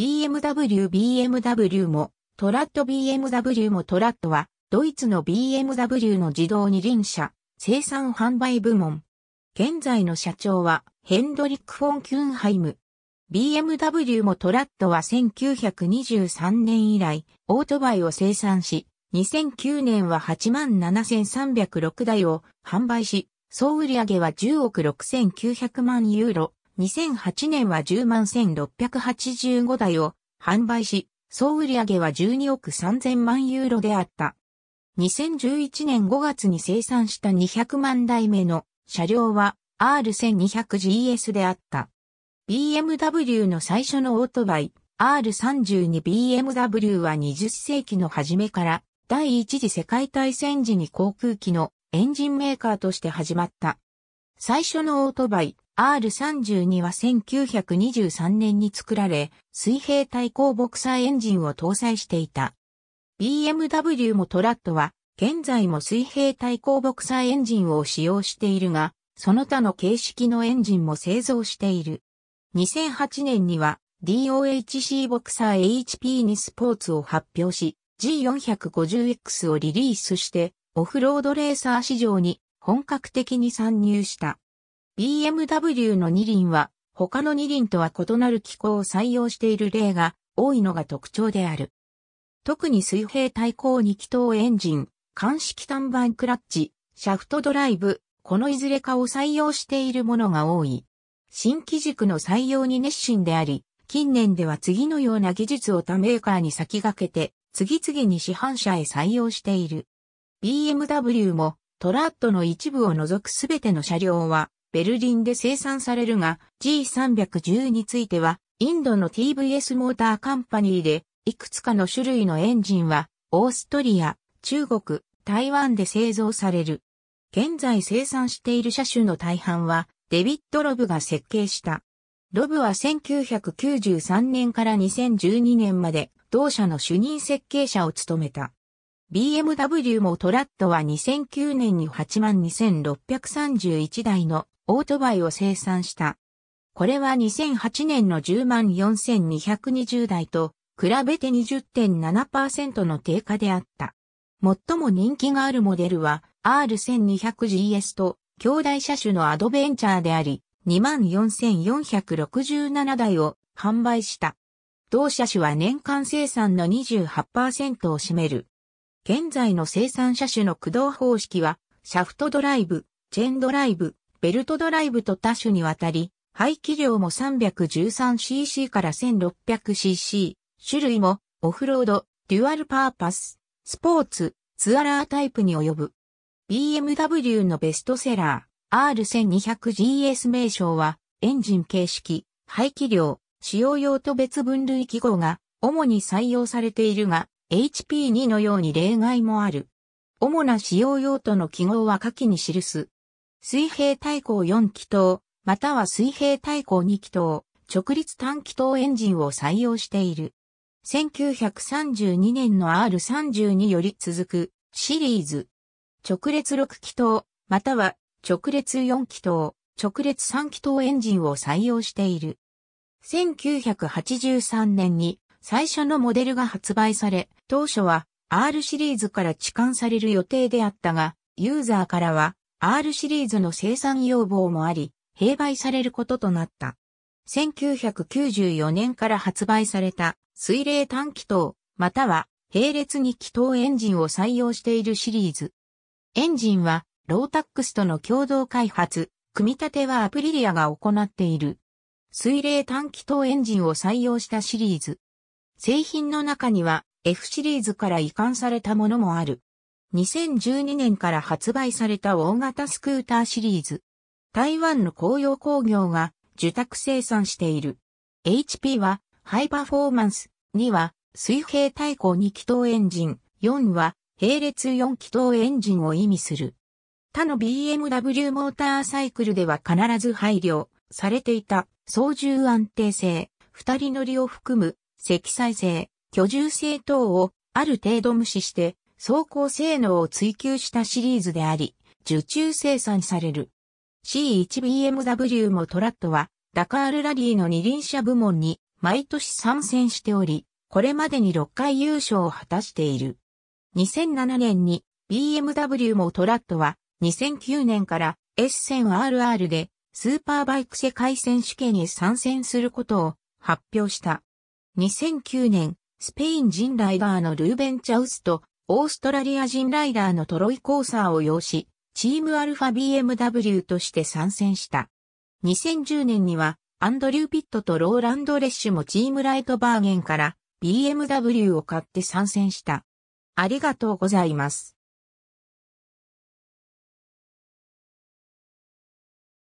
BMW は、ドイツの BMW の自動二輪車、生産販売部門。現在の社長は、ヘンドリック・フォン・キュンハイム。BMW は1923年以来、オートバイを生産し、2009年は 87,306 台を販売し、総売上は10億 6,900 万ユーロ、2008年は 101,685 台を販売し、総売上は12億 3,000 万ユーロであった。2011年5月に生産した200万台目の車両は R1200GS であった。BMW の最初のオートバイ R32BMW は20世紀の初めから第一次世界大戦時に航空機のエンジンメーカーとして始まった。最初のオートバイ R32 は1923年に作られ、水平対向ボクサーエンジンを搭載していた。BMW は現在も水平対向ボクサーエンジンを使用しているが、その他の形式のエンジンも製造している。2008年には DOHC ボクサー HP にスポーツを発表し、G450X をリリースして、オフロードレーサー市場に本格的に参入した。BMW の二輪は他の二輪とは異なる機構を採用している例が多いのが特徴である。特に水平対向2気筒エンジン、乾式単板クラッチ、シャフトドライブ、このいずれかを採用しているものが多い。新機軸の採用に熱心であり、近年では次のような技術を他メーカーに先駆けて、次々に市販車へ採用している。BMW の一部を除くすべての車両はベルリンで生産されるが G310 についてはインドの TVS モーターカンパニーでいくつかの種類のエンジンはオーストリア、中国、台湾で製造される。現在生産している車種の大半はデビッド・ロブが設計した。ロブは1993年から2012年まで同社の主任設計者を務めた。BMW は2009年に 82,631 台のオートバイを生産した。これは2008年の 104,220 台と比べて 20.7% の低下であった。最も人気があるモデルは R1200GS と兄弟車種のアドベンチャーであり 24,467 台を販売した。同車種は年間生産の 28% を占める。現在の生産車種の駆動方式は、シャフトドライブ、チェーンドライブ、ベルトドライブと多種にわたり、排気量も 313cc から 1600cc、種類もオフロード、デュアルパーパス、スポーツ、ツアラータイプに及ぶ。BMW のベストセラー、R1200GS 名称は、エンジン形式、排気量、使用用途別分類記号が主に採用されているが、HP2 のように例外もある。主な使用用途の記号は下記に記す。水平対向4気筒、または水平対向2気筒、直立単気筒エンジンを採用している。1932年の R32 より続くシリーズ。直列6気筒、または直列4気筒、直列3気筒エンジンを採用している。1983年に最初のモデルが発売され、当初は R シリーズから置換される予定であったが、ユーザーからは R シリーズの生産要望もあり、併売されることとなった。1994年から発売された水冷単気筒、または並列2気筒エンジンを採用しているシリーズ。エンジンはロータックスとの共同開発、組み立てはアプリリアが行っている。水冷単気筒エンジンを採用したシリーズ。製品の中には F シリーズから移管されたものもある。2012年から発売された大型スクーターシリーズ。台湾の紅葉工業が受託生産している。HP はハイパフォーマンス、2は水平対向2気筒エンジン、4は並列4気筒エンジンを意味する。他の BMW モーターサイクルでは必ず配慮されていた操縦安定性、二人乗りを含む積載性、居住性等をある程度無視して走行性能を追求したシリーズであり、受注生産される。C1BMW はダカールラリーの二輪車部門に毎年参戦しており、これまでに6回優勝を果たしている。2007年に BMW もトラッドは2009年から S1000RR でスーパーバイク世界選手権へ参戦することを発表した。2009年、スペイン人ライダーのルーベン・チャウスとオーストラリア人ライダーのトロイ・コーサーを擁し、チームアルファ BMW として参戦した。2010年にはアンドリュー・ピットとローランド・レッシュもチームライトバーゲンから BMW を買って参戦した。ありがとうございます。